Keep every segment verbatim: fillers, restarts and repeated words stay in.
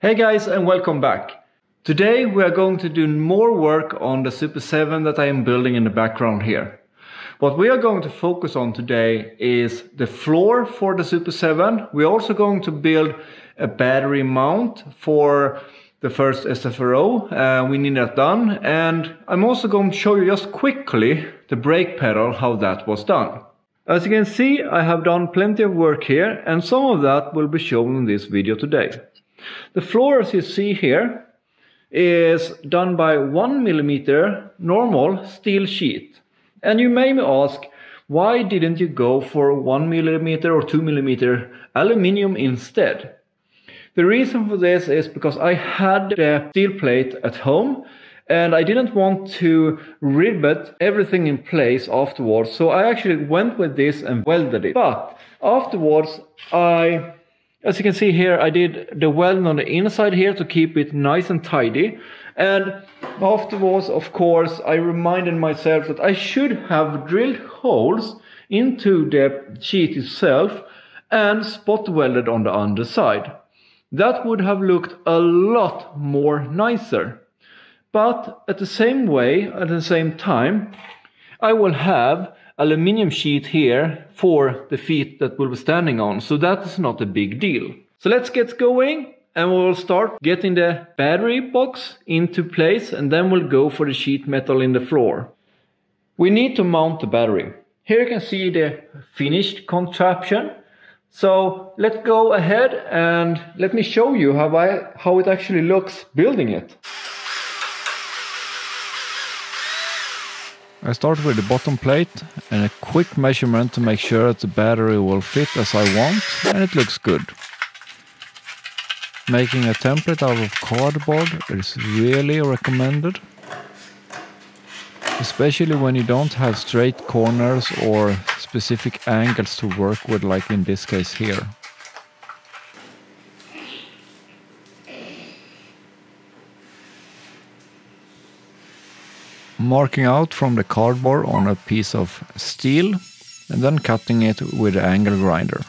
Hey guys, and welcome back. Today we are going to do more work on the Super seven that I am building in the background here. What we are going to focus on today is the floor for the Super seven. We're also going to build a battery mount for the first S F R O. Uh, we need that done, and I'm also going to show you just quickly the brake pedal, how that was done. As you can see, I have done plenty of work here, and some of that will be shown in this video today. The floor, as you see here, is done by one millimeter normal steel sheet. And you may ask, why didn't you go for one millimeter or two millimeter aluminium instead? The reason for this is because I had the steel plate at home and I didn't want to rivet everything in place afterwards, so I actually went with this and welded it. But afterwards, I... As you can see here, I did the welding on the inside here to keep it nice and tidy. And afterwards, of course, I reminded myself that I should have drilled holes into the sheet itself and spot welded on the underside. That would have looked a lot more nicer. But at the same way, at the same time, I will have aluminium sheet here for the feet that we'll be standing on, so that is not a big deal. So let's get going, and we'll start getting the battery box into place, and then we'll go for the sheet metal in the floor. We need to mount the battery. Here you can see the finished contraption. So let's go ahead and let me show you how I how it actually looks building it. I start with the bottom plate and a quick measurement to make sure that the battery will fit as I want, and it looks good. Making a template out of cardboard is really recommended, especially when you don't have straight corners or specific angles to work with, like in this case here. Marking out from the cardboard on a piece of steel and then cutting it with an angle grinder.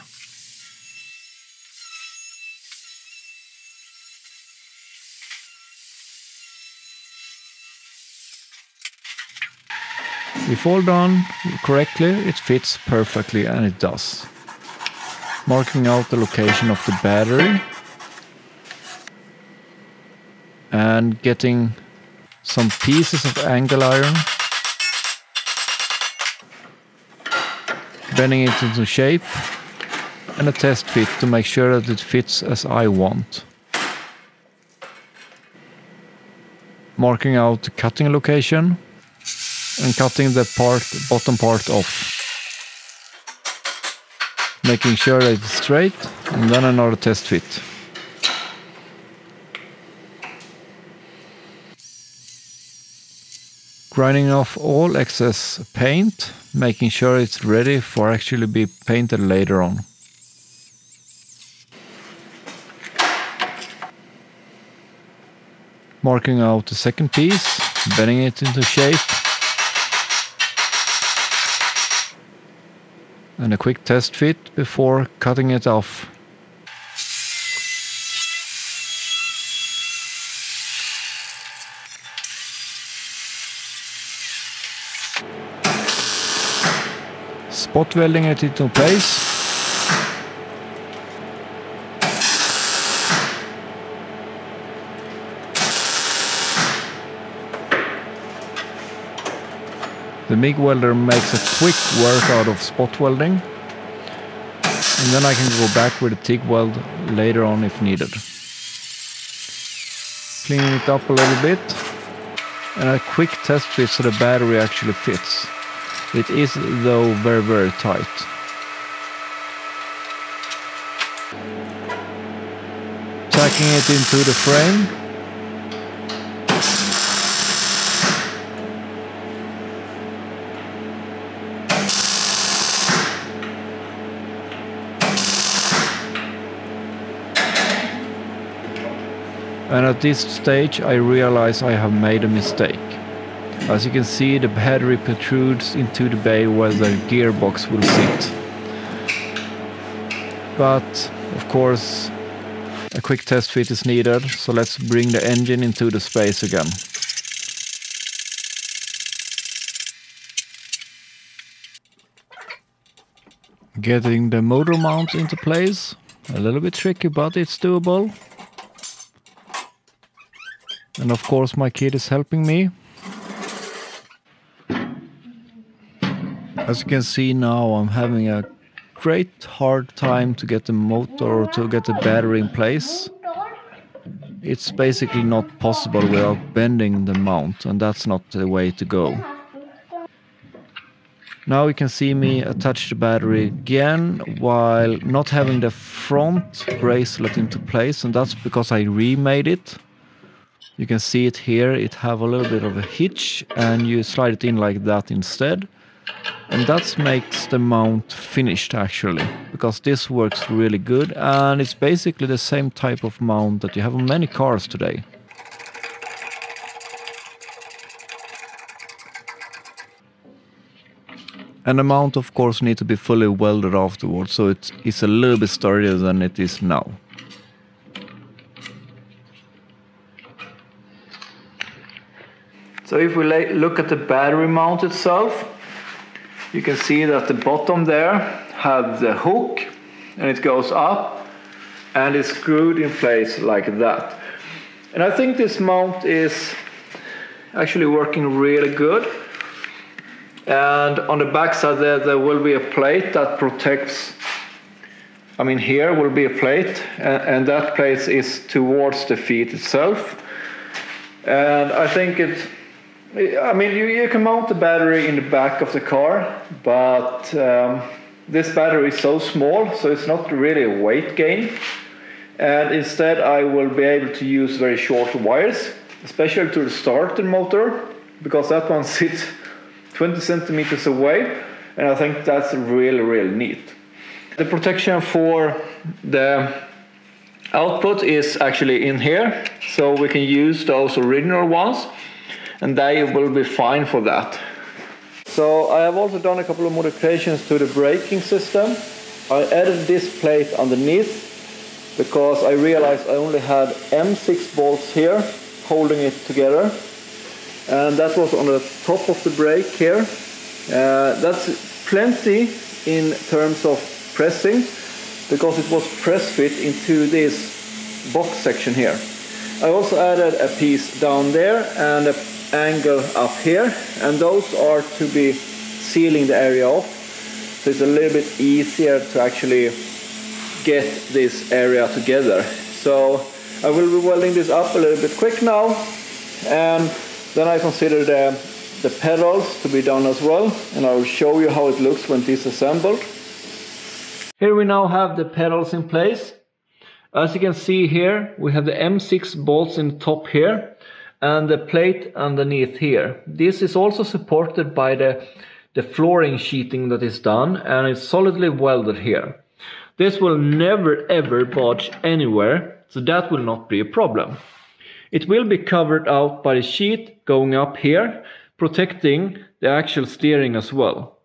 If all done correctly, it fits perfectly, and it does. Marking out the location of the battery and getting some pieces of angle iron, bending it into shape, and a test fit to make sure that it fits as I want. Marking out the cutting location and cutting the part, bottom part off. Making sure that it's straight, and then another test fit. Grinding off all excess paint, making sure it's ready for actually be painted later on. Marking out the second piece, bending it into shape. And a quick test fit before cutting it off. Spot welding it into place. The MIG welder makes a quick work out of spot welding, and then I can go back with a TIG weld later on if needed. Cleaning it up a little bit, and a quick test fit so the battery actually fits. It is, though, very, very tight. Tacking it into the frame. And at this stage, I realize I have made a mistake. As you can see, the battery protrudes into the bay where the gearbox will sit. But, of course, A quick test fit is needed, so let's bring the engine into the space again. Getting the motor mount into place, a little bit tricky, but it's doable. And of course my kid is helping me. As you can see now, I'm having a great hard time to get the motor, to get the battery in place. It's basically not possible without bending the mount, and that's not the way to go. Now you can see me attach the battery again while not having the front bracelet into place, and that's because I remade it. You can see it here, it have a little bit of a hitch, and you slide it in like that instead. And that makes the mount finished actually, because this works really good, and it's basically the same type of mount that you have on many cars today. And the mount of course needs to be fully welded afterwards, so it is a little bit sturdier than it is now. So if we look at the battery mount itself, you can see that the bottom there have the hook, and it goes up and it's screwed in place like that. And I think this mount is actually working really good. And on the back side there, there will be a plate that protects, I mean here will be a plate, and, and that plate is towards the feet itself. And I think it's, I mean, you, you can mount the battery in the back of the car, but um, this battery is so small, so it's not really a weight gain. And instead I will be able to use very short wires, especially to the starter motor, because that one sits twenty centimeters away, and I think that's really, really neat. The protection for the output is actually in here, so we can use those original ones. And they will be fine for that. So I have also done a couple of modifications to the braking system. I added this plate underneath because I realized I only had M six bolts here holding it together. And that was on the top of the brake here. Uh, that's plenty in terms of pressing because it was press fit into this box section here. I also added a piece down there and a angle up here, and those are to be sealing the area off, so it's a little bit easier to actually get this area together. So I will be welding this up a little bit quick now, and then I consider the, the pedals to be done as well, and I will show you how it looks when disassembled. Here we now have the pedals in place. As you can see here, we have the M six bolts in the top here and the plate underneath here. This is also supported by the, the flooring sheeting that is done, and it's solidly welded here. This will never ever budge anywhere, so that will not be a problem. It will be covered out by the sheet going up here, protecting the actual steering as well.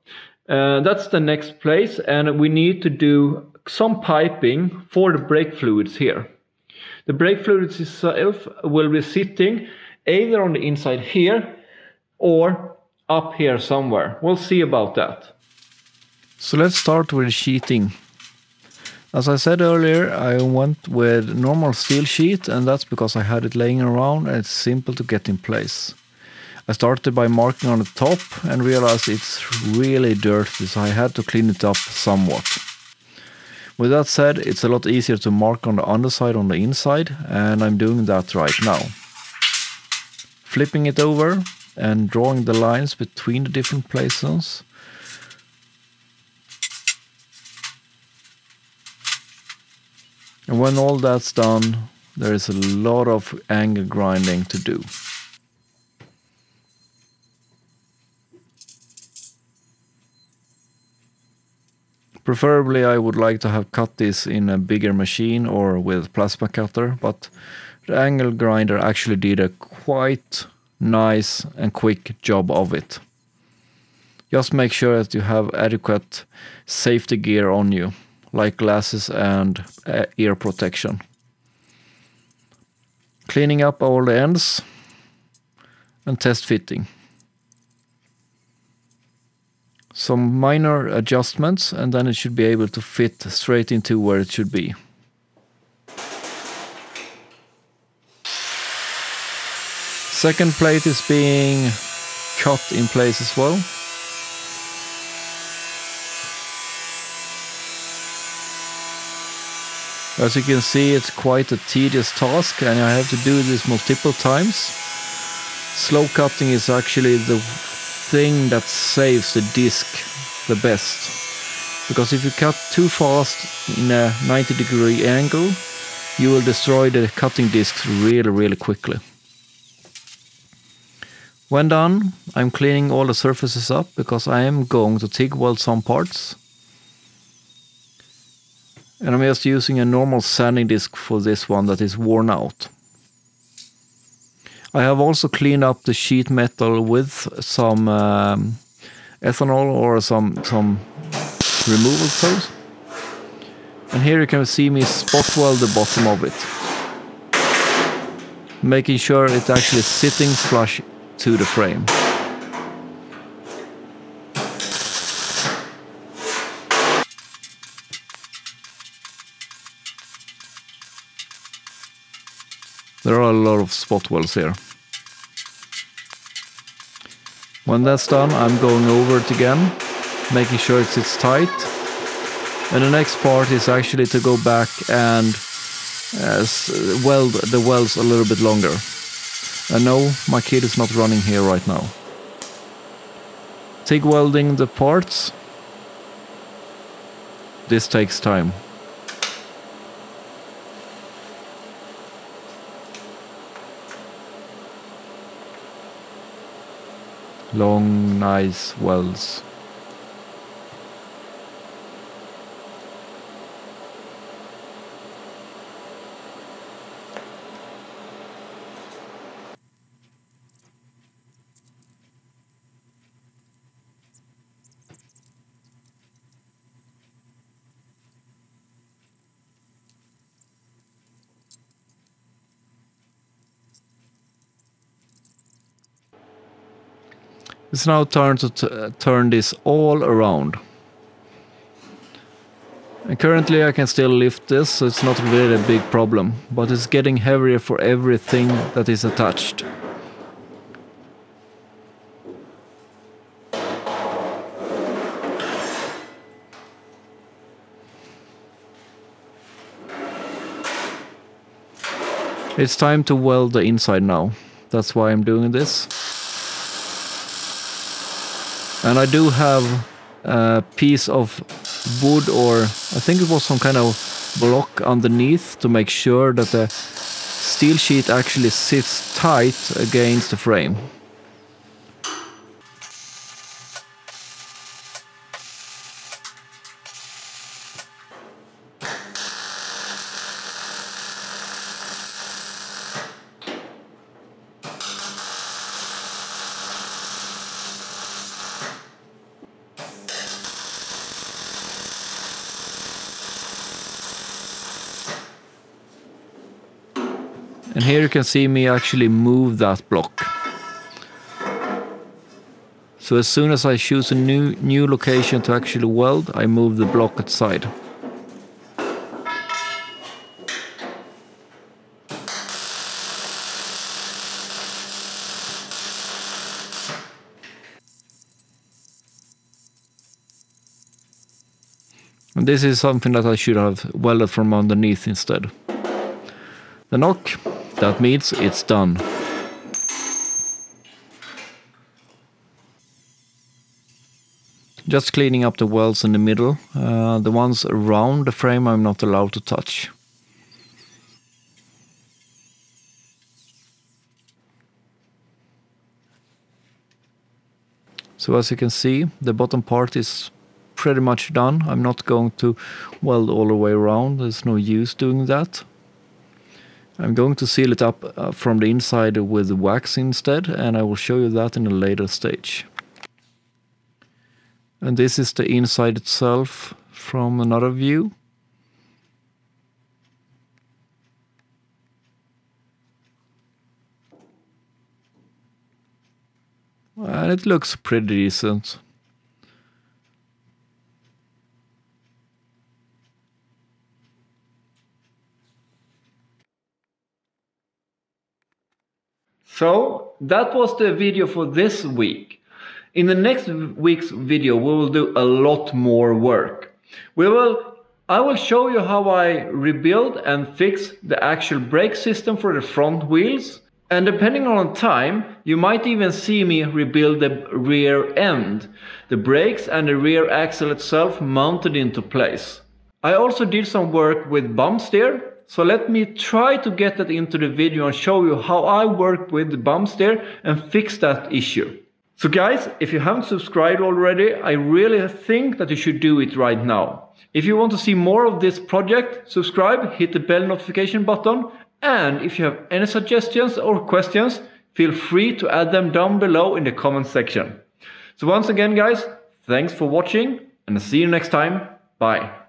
Uh, that's the next place, and we need to do some piping for the brake fluids here. The brake fluids itself will be sitting either on the inside here or up here somewhere. We'll see about that. So let's start with the sheeting. As I said earlier, I went with normal steel sheet, and that's because I had it laying around and it's simple to get in place. I started by marking on the top and realized it's really dirty, so I had to clean it up somewhat. With that said, it's a lot easier to mark on the underside on the inside, and I'm doing that right now. Flipping it over and drawing the lines between the different places. And when all that's done, there is a lot of angle grinding to do. Preferably I would like to have cut this in a bigger machine or with plasma cutter, but the angle grinder actually did a quite nice and quick job of it. Just make sure that you have adequate safety gear on you, like glasses and ear protection. cleaning up all the ends and test fitting. Some minor adjustments, and then it should be able to fit straight into where it should be. Second plate is being cut in place as well. As you can see, it's quite a tedious task, and I have to do this multiple times. Slow cutting is actually the thing that saves the disc the best, because if you cut too fast in a ninety degree angle, you will destroy the cutting discs really really quickly. When done, I'm cleaning all the surfaces up because I am going to TIG weld some parts, and I'm just using a normal sanding disc for this one that is worn out. I have also cleaned up the sheet metal with some um, ethanol or some, some removal tools. And here you can see me spot weld the bottom of it, making sure it's actually sitting flush to the frame. There are a lot of spot welds here. When that's done, I'm going over it again, making sure it sits tight. And the next part is actually to go back and uh, weld the welds a little bit longer. And no, my kid is not running here right now. TIG welding the parts. This takes time. Long, nice welds. It's now time to t turn this all around. And currently I can still lift this, so it's not really a big problem, but it's getting heavier for everything that is attached. It's time to weld the inside now. That's why I'm doing this. And I do have a piece of wood, or I think it was some kind of block underneath, to make sure that the steel sheet actually sits tight against the frame. And here you can see me actually move that block. So as soon as I choose a new, new location to actually weld, I move the block outside. And this is something that I should have welded from underneath instead. The knock. That means it's done. Just cleaning up the welds in the middle. Uh, the ones around the frame I'm not allowed to touch. So as you can see, the bottom part is pretty much done. I'm not going to weld all the way around. There's no use doing that. I'm going to seal it up uh, from the inside with wax instead, and I will show you that in a later stage. And this is the inside itself from another view. and it looks pretty decent. So that was the video for this week. In the next week's video, we will do a lot more work. We will, I will show you how I rebuild and fix the actual brake system for the front wheels. And depending on time, you might even see me rebuild the rear end, the brakes and the rear axle itself mounted into place. I also did some work with bump steer. So let me try to get that into the video and show you how I work with the bump steer and fix that issue. So guys, if you haven't subscribed already, I really think that you should do it right now. If you want to see more of this project, subscribe, hit the bell notification button, and if you have any suggestions or questions, feel free to add them down below in the comment section. So once again guys, thanks for watching and I'll see you next time. Bye.